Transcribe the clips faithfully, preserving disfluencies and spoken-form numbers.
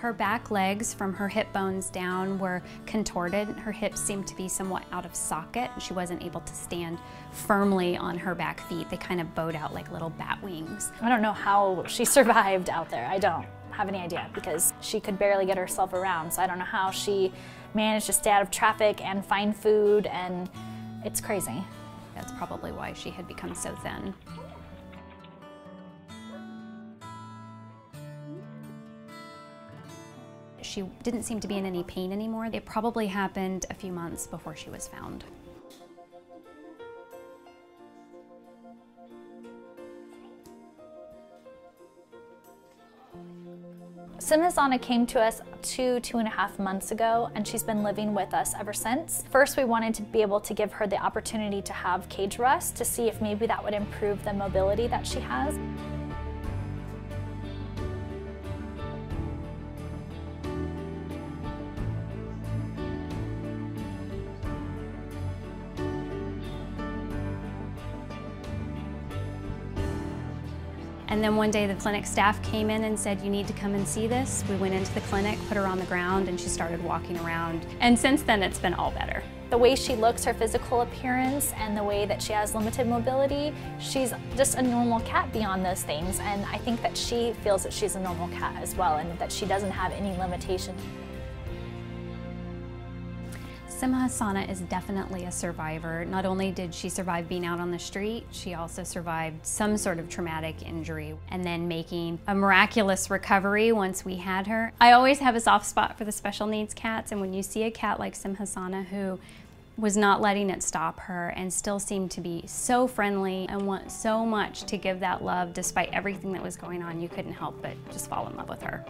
Her back legs from her hip bones down were contorted. Her hips seemed to be somewhat out of socket. She wasn't able to stand firmly on her back feet. They kind of bowed out like little bat wings. I don't know how she survived out there. I don't have any idea because she could barely get herself around. So I don't know how she managed to stay out of traffic and find food, and it's crazy. That's probably why she had become so thin. She didn't seem to be in any pain anymore. It probably happened a few months before she was found. Simhasana came to us two, two and a half months ago, and she's been living with us ever since. First, we wanted to be able to give her the opportunity to have cage rest to see if maybe that would improve the mobility that she has. And then one day the clinic staff came in and said, you need to come and see this. We went into the clinic, put her on the ground, and she started walking around. And since then, it's been all better. The way she looks, her physical appearance, and the way that she has limited mobility, she's just a normal cat beyond those things. And I think that she feels that she's a normal cat as well, and that she doesn't have any limitation. Simhasana is definitely a survivor. Not only did she survive being out on the street, she also survived some sort of traumatic injury and then making a miraculous recovery once we had her. I always have a soft spot for the special needs cats, and when you see a cat like Simhasana who was not letting it stop her and still seemed to be so friendly and want so much to give that love despite everything that was going on, you couldn't help but just fall in love with her.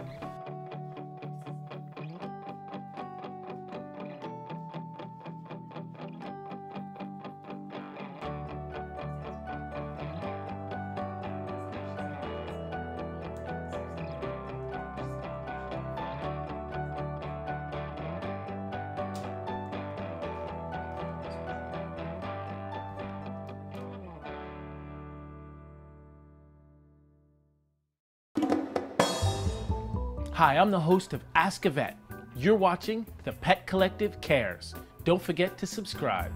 Hi, I'm the host of Ask a Vet. You're watching The Pet Collective Cares. Don't forget to subscribe.